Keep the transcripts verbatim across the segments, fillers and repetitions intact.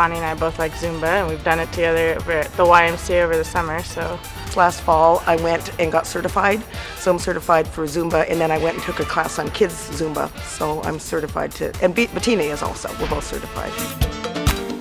Bonnie and I both like Zumba, and we've done it together over at the Y M C A over the summer. So last fall I went and got certified, so I'm certified for Zumba, and then I went and took a class on kids Zumba, so I'm certified to, and Bettina is also, we're both certified.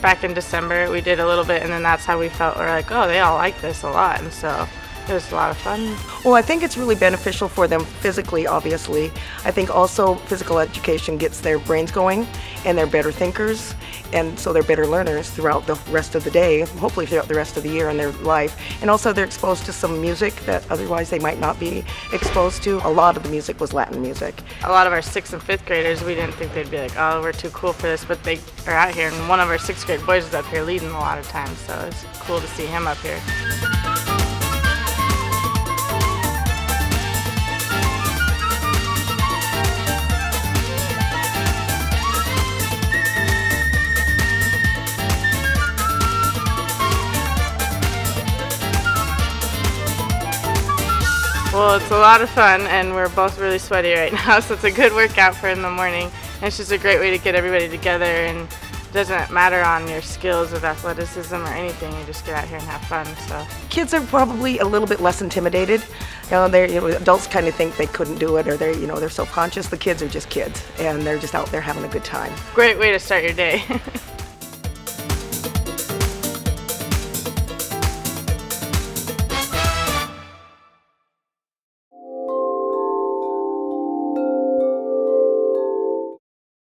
Back in December we did a little bit, and then that's how we felt. We're like, oh, they all like this a lot, and so it was a lot of fun. Well, I think it's really beneficial for them physically, obviously. I think also physical education gets their brains going, and they're better thinkers, and so they're better learners throughout the rest of the day, hopefully throughout the rest of the year and their life. And also they're exposed to some music that otherwise they might not be exposed to. A lot of the music was Latin music. A lot of our sixth and fifth graders, we didn't think they'd be like, oh, we're too cool for this, but they are out here, and one of our sixth grade boys is up here leading a lot of times, so it's cool to see him up here. Well, it's a lot of fun, and we're both really sweaty right now, so it's a good workout for in the morning. And it's just a great way to get everybody together, and it doesn't matter on your skills of athleticism or anything, you just get out here and have fun. So kids are probably a little bit less intimidated. You know, they're, you know, adults kind of think they couldn't do it, or they're, you know, they're self-conscious. The kids are just kids, and they're just out there having a good time. Great way to start your day.